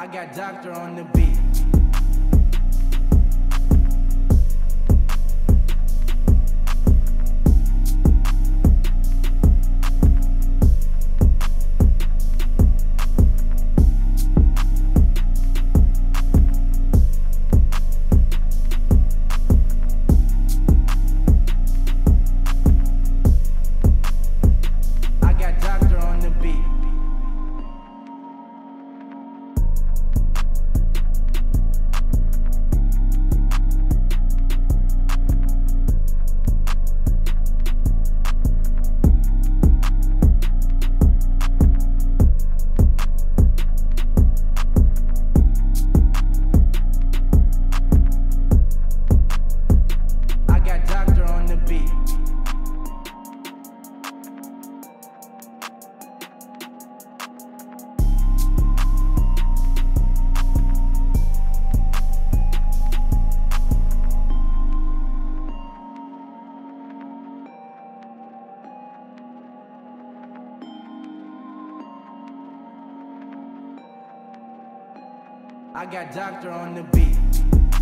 I got Doctor on the beat. I got Doctor on the beat.